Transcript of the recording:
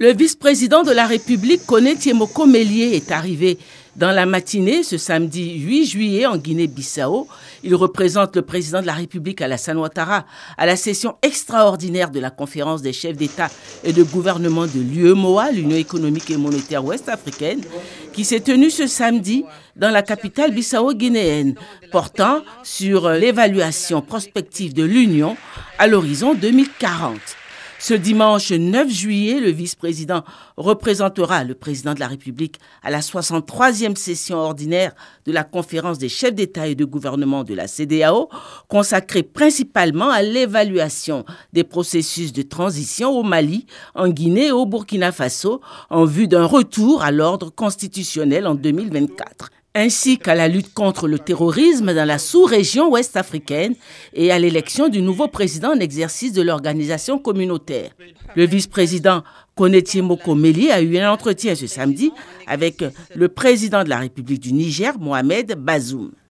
Le vice-président de la République, Koné Tiémoko Meyliet, est arrivé dans la matinée ce samedi 8 juillet en Guinée-Bissau. Il représente le président de la République, Alassane Ouattara, à la session extraordinaire de la conférence des chefs d'État et de gouvernement de l'UEMOA, l'Union économique et monétaire ouest-africaine, qui s'est tenue ce samedi dans la capitale bissau-guinéenne, portant sur l'évaluation prospective de l'Union à l'horizon 2040. Ce dimanche 9 juillet, le vice-président représentera le président de la République à la 63e session ordinaire de la conférence des chefs d'État et de gouvernement de la CEDEAO, consacrée principalement à l'évaluation des processus de transition au Mali, en Guinée et au Burkina Faso, en vue d'un retour à l'ordre constitutionnel en 2024. Ainsi qu'à la lutte contre le terrorisme dans la sous-région ouest-africaine et à l'élection du nouveau président en exercice de l'organisation communautaire. Le vice-président Koné Tiémoko Meyliet a eu un entretien ce samedi avec le président de la République du Niger, Mohamed Bazoum.